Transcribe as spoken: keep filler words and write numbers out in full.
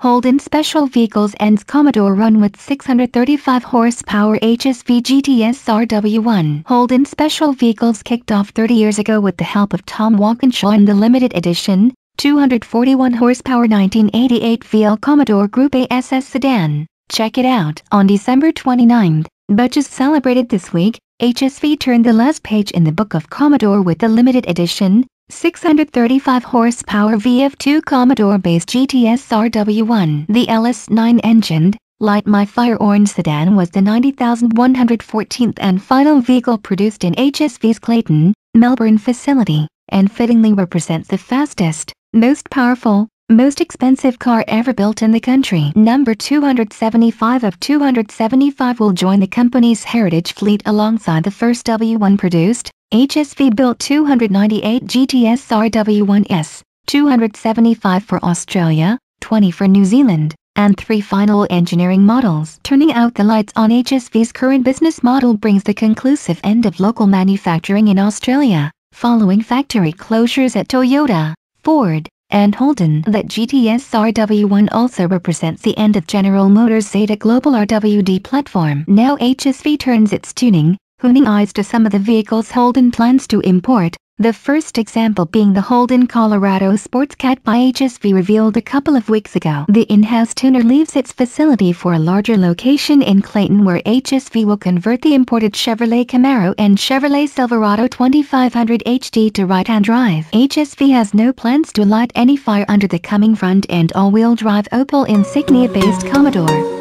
Holden Special Vehicles ends Commodore run with six hundred thirty-five horsepower H S V G T S R W one. Holden Special Vehicles kicked off thirty years ago with the help of Tom Walkinshaw in the limited edition, two hundred forty-one horsepower nineteen eighty-eight V L Commodore Group A S S sedan. Check it out. On December twenty-ninth, but just celebrated this week, H S V turned the last page in the book of Commodore with the limited edition, six hundred thirty-five horsepower V F two Commodore-based G T S R W one. The L S nine engined, Light My Fire Orange sedan was the ninety thousand one hundred fourteenth and final vehicle produced in H S V's Clayton, Melbourne facility, and fittingly represents the fastest, most powerful, most expensive car ever built in the country. Number two hundred seventy-five of two hundred seventy-five will join the company's heritage fleet alongside the first W one produced, H S V-built two hundred ninety-eight G T S R W one S, two hundred seventy-five for Australia, twenty for New Zealand, and three final engineering models. Turning out the lights on H S V's current business model brings the conclusive end of local manufacturing in Australia, following factory closures at Toyota, Ford, and Holden. That G T S R W one also represents the end of General Motors' Zeta Global R W D platform. Now H S V turns its tuning, honing eyes to some of the vehicles Holden plans to import, the first example being the Holden Colorado Sports Cat by H S V revealed a couple of weeks ago. The in-house tuner leaves its facility for a larger location in Clayton, where H S V will convert the imported Chevrolet Camaro and Chevrolet Silverado twenty-five hundred H D to right-hand drive. H S V has no plans to light any fire under the coming front and all-wheel drive Opel Insignia-based Commodore.